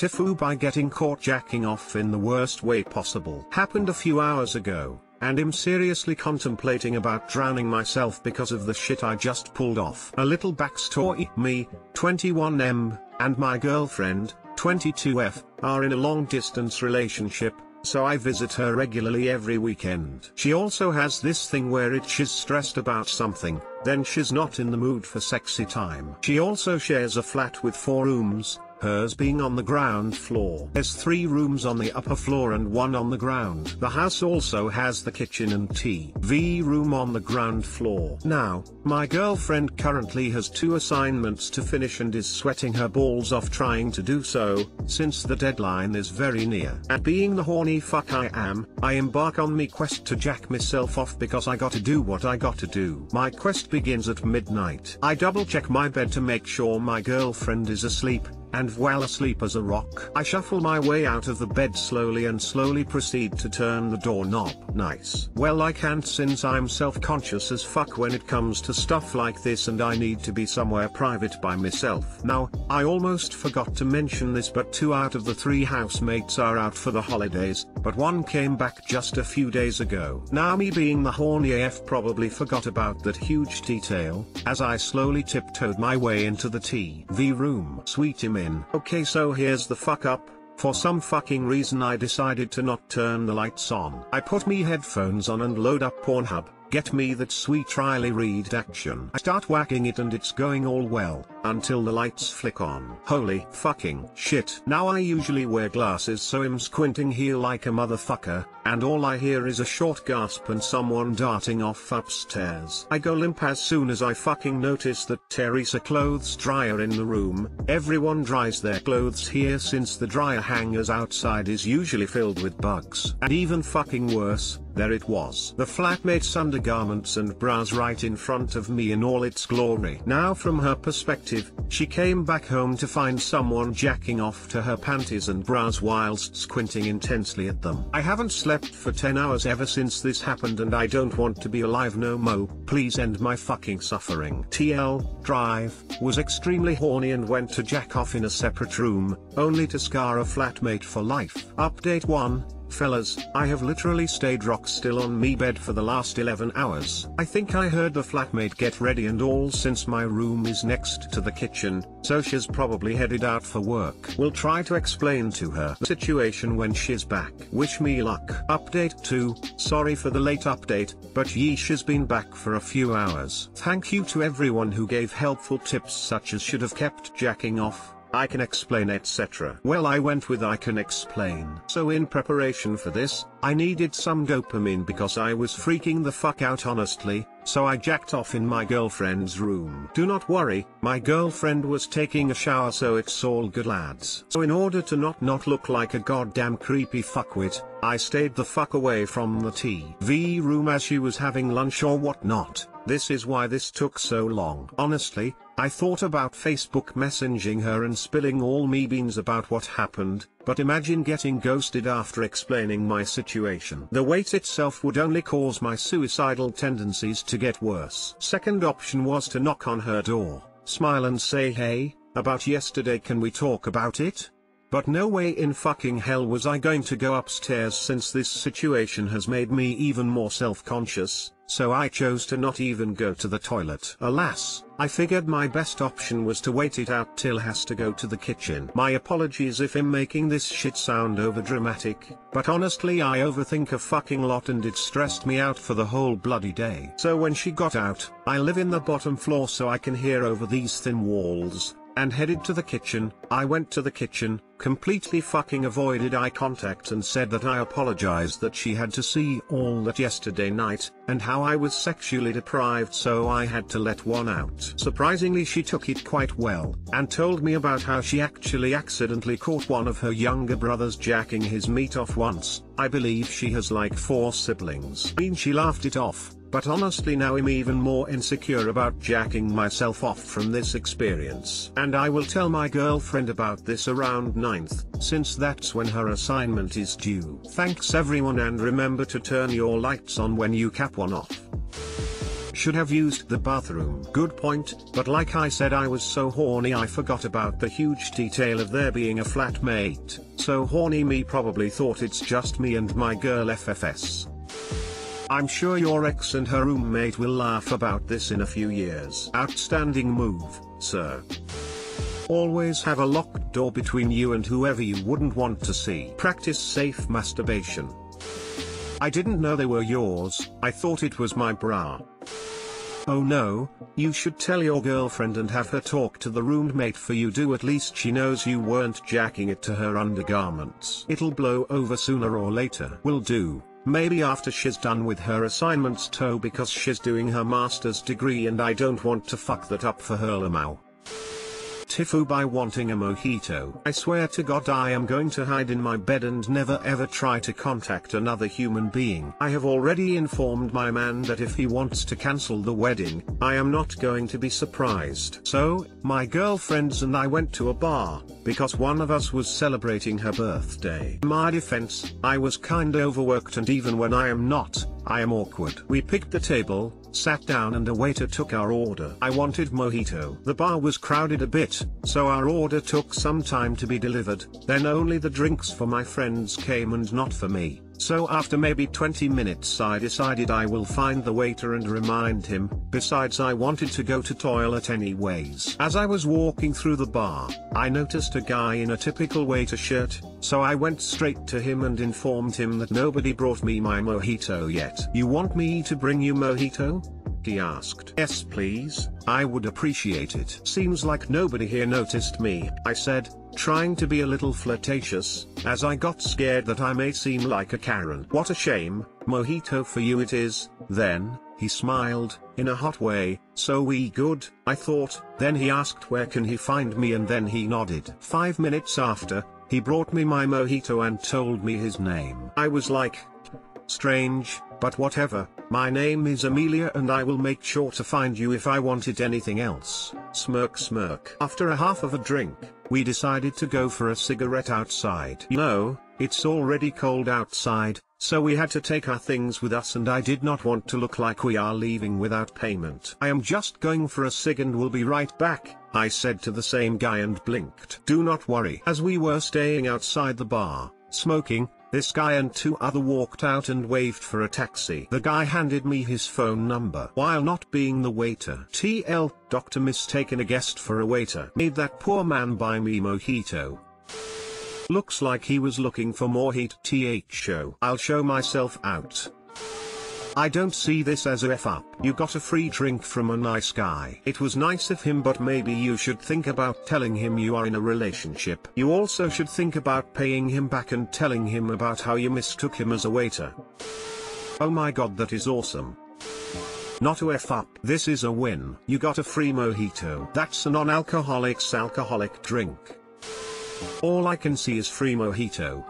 TIFU by getting caught jacking off in the worst way possible. Happened a few hours ago, and I'm seriously contemplating about drowning myself because of the shit I just pulled off. A little backstory: me, 21M, and my girlfriend, 22F, are in a long-distance relationship, so I visit her regularly every weekend. She also has this thing where she's stressed about something, then she's not in the mood for sexy time. She also shares a flat with 4 rooms, hers being on the ground floor. There's 3 rooms on the upper floor and 1 on the ground. The house also has the kitchen and TV room on the ground floor. Now, my girlfriend currently has 2 assignments to finish and is sweating her balls off trying to do so, since the deadline is very near. And being the horny fuck I am, I embark on my quest to jack myself off because I gotta do what I gotta do. My quest begins at midnight. I double check my bed to make sure my girlfriend is asleep, and while asleep as a rock, I shuffle my way out of the bed slowly and slowly proceed to turn the doorknob. Nice. Well, I can't, since I'm self-conscious as fuck when it comes to stuff like this and I need to be somewhere private by myself. Now, I almost forgot to mention this, but 2 out of the 3 housemates are out for the holidays, but 1 came back just a few days ago. Now, me being the horny AF probably forgot about that huge detail, as I slowly tiptoed my way into the TV room. Sweet image. Okay, so here's the fuck up. For some fucking reason I decided to not turn the lights on. I put me headphones on and load up Pornhub, get me that sweet Riley Reid action. I start whacking it and it's going all well, until the lights flick on. Holy fucking shit. Now, I usually wear glasses, so I'm squinting here like a motherfucker, and all I hear is a short gasp and someone darting off upstairs. I go limp as soon as I fucking notice that Terry's a clothes dryer in the room. Everyone dries their clothes here since the dryer hangers outside is usually filled with bugs. And even fucking worse, there it was. The flatmate's undergarments and bras right in front of me in all its glory. Now, from her perspective, she came back home to find someone jacking off to her panties and bras whilst squinting intensely at them. I haven't slept for 10 hours ever since this happened, and I don't want to be alive no more. Please end my fucking suffering. TL, Drive, was extremely horny and went to jack off in a separate room, only to scar a flatmate for life. Update 1. Fellas, I have literally stayed rock still on me bed for the last 11 hours. I think I heard the flatmate get ready and all, since my room is next to the kitchen, so she's probably headed out for work. We'll try to explain to her the situation when she's back. Wish me luck. Update 2, sorry for the late update, but she's been back for a few hours. Thank you to everyone who gave helpful tips such as should have kept jacking off, I can explain, etc. Well, I went with I can explain. So in preparation for this, I needed some dopamine because I was freaking the fuck out honestly, so I jacked off in my girlfriend's room. Do not worry, my girlfriend was taking a shower, so it's all good, lads. So in order to not look like a goddamn creepy fuckwit, I stayed the fuck away from the TV room as she was having lunch or whatnot. This is why this took so long. Honestly, I thought about Facebook messaging her and spilling all me beans about what happened, but imagine getting ghosted after explaining my situation. The wait itself would only cause my suicidal tendencies to get worse. Second option was to knock on her door, smile and say, "Hey, about yesterday, can we talk about it?" But no way in fucking hell was I going to go upstairs, since this situation has made me even more self-conscious, so I chose to not even go to the toilet. Alas, I figured my best option was to wait it out till has to go to the kitchen. My apologies if I'm making this shit sound overdramatic, but honestly I overthink a fucking lot and it stressed me out for the whole bloody day. So when she got out, I live in the bottom floor so I can hear over these thin walls, and headed to the kitchen. I went to the kitchen, completely fucking avoided eye contact, and said that I apologized that she had to see all that yesterday night, and how I was sexually deprived so I had to let one out. Surprisingly, she took it quite well, and told me about how she actually accidentally caught one of her younger brothers jacking his meat off once. I believe she has like 4 siblings. I mean, she laughed it off, but honestly now I'm even more insecure about jacking myself off from this experience. And I will tell my girlfriend about this around 9th, since that's when her assignment is due. Thanks everyone, and remember to turn your lights on when you cap one off. Should have used the bathroom. Good point, but like I said, I was so horny I forgot about the huge detail of there being a flatmate. So horny me probably thought it's just me and my girl FFS. I'm sure your ex and her roommate will laugh about this in a few years. Outstanding move, sir. Always have a locked door between you and whoever you wouldn't want to see. Practice safe masturbation. I didn't know they were yours, I thought it was my bra. Oh no, you should tell your girlfriend and have her talk to the roommate for you do, at least she knows you weren't jacking it to her undergarments. It'll blow over sooner or later. Will do, maybe after she's done with her assignments too, because she's doing her master's degree and I don't want to fuck that up for her lmao. Tifu by wanting a mojito. I swear to God I am going to hide in my bed and never ever try to contact another human being. I have already informed my man that if he wants to cancel the wedding, I am not going to be surprised. So, my girlfriends and I went to a bar, because one of us was celebrating her birthday. In my defense, I was kinda overworked, and even when I am not, I am awkward. We picked the table, sat down, and a waiter took our order. I wanted mojito. The bar was crowded a bit, so our order took some time to be delivered, then only the drinks for my friends came and not for me. So after maybe 20 minutes I decided I will find the waiter and remind him, besides I wanted to go to toilet anyways. As I was walking through the bar, I noticed a guy in a typical waiter shirt, so I went straight to him and informed him that nobody brought me my mojito yet. You want me to bring you mojito? He asked. Yes please, I would appreciate it. Seems like nobody here noticed me, I said, trying to be a little flirtatious, as I got scared that I may seem like a Karen. What a shame, mojito for you it is, then. He smiled, in a hot way, so we good, I thought. Then he asked where can he find me, and then he nodded. 5 minutes after, he brought me my mojito and told me his name. I was like, strange, but whatever, my name is Amelia and I will make sure to find you if I wanted anything else. Smirk smirk. After a half of a drink, we decided to go for a cigarette outside. You know, it's already cold outside, so we had to take our things with us and I did not want to look like we are leaving without payment. I am just going for a cig and will be right back, I said to the same guy and blinked. Do not worry. As we were staying outside the bar, smoking, this guy and two other walked out and waved for a taxi. The guy handed me his phone number. While not being the waiter. TL, doctor mistaken a guest for a waiter. Made that poor man buy me mojito. Looks like he was looking for more heat. THO. I'll show myself out. I don't see this as a F-up. You got a free drink from a nice guy. It was nice of him, but maybe you should think about telling him you are in a relationship. You also should think about paying him back and telling him about how you mistook him as a waiter. Oh my god, that is awesome. Not a F-up. This is a win. You got a free mojito. That's a non-alcoholic's alcoholic drink. All I can see is free mojito.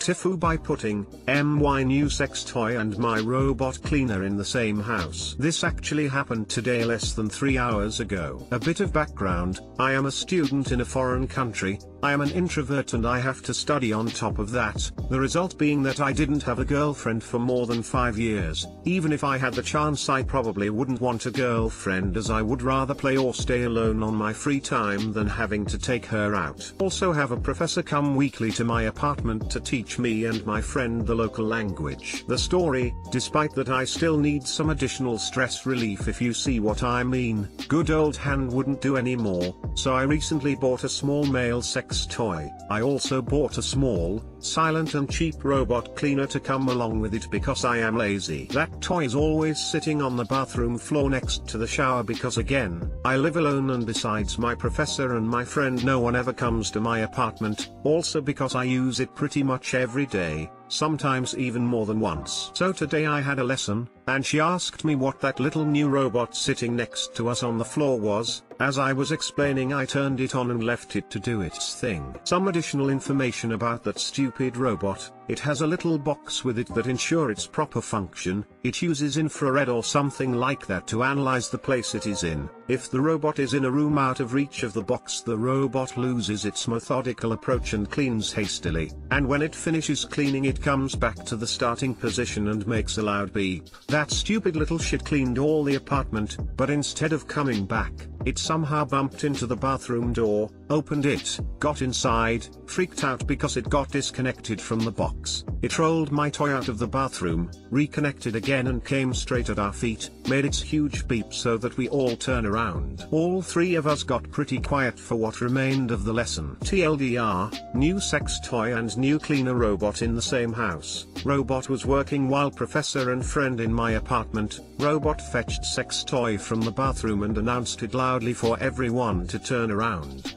Tifu by putting my new sex toy and my robot cleaner in the same house. This actually happened today less than 3 hours ago. A bit of background, I am a student in a foreign country, I am an introvert and I have to study on top of that, the result being that I didn't have a girlfriend for more than 5 years. Even if I had the chance I probably wouldn't want a girlfriend, as I would rather play or stay alone on my free time than having to take her out. Also have a professor come weekly to my apartment to teach me and my friend the local language. The story, despite that I still need some additional stress relief if you see what I mean. Good old hand wouldn't do anymore, so I recently bought a small male sex toy. I also bought a small, silent and cheap robot cleaner to come along with it because I am lazy. That toy is always sitting on the bathroom floor next to the shower because again, I live alone and besides my professor and my friend no one ever comes to my apartment, also because I use it pretty much every day, sometimes even more than once. So today I had a lesson, and she asked me what that little new robot sitting next to us on the floor was. As I was explaining I turned it on and left it to do its thing. Some additional information about that stupid robot, it has a little box with it that ensure its proper function, it uses infrared or something like that to analyze the place it is in. If the robot is in a room out of reach of the box the robot loses its methodical approach and cleans hastily, and when it finishes cleaning it comes back to the starting position and makes a loud beep. That That stupid little shit cleaned all the apartment, but instead of coming back, it somehow bumped into the bathroom door, opened it, got inside, freaked out because it got disconnected from the box. It rolled my toy out of the bathroom, reconnected again and came straight at our feet, made its huge beep so that we all turn around. All three of us got pretty quiet for what remained of the lesson. TLDR, new sex toy and new cleaner robot in the same house. Robot was working while professor and friend in my apartment. Robot fetched sex toy from the bathroom and announced it loudly for everyone to turn around.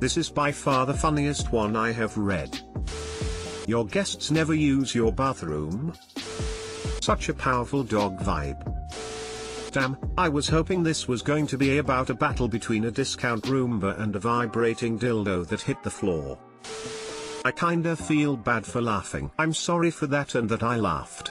This is by far the funniest one I have read. Your guests never use your bathroom? Such a powerful dog vibe. Damn, I was hoping this was going to be about a battle between a discount Roomba and a vibrating dildo that hit the floor. I kinda feel bad for laughing. I'm sorry for that and that I laughed.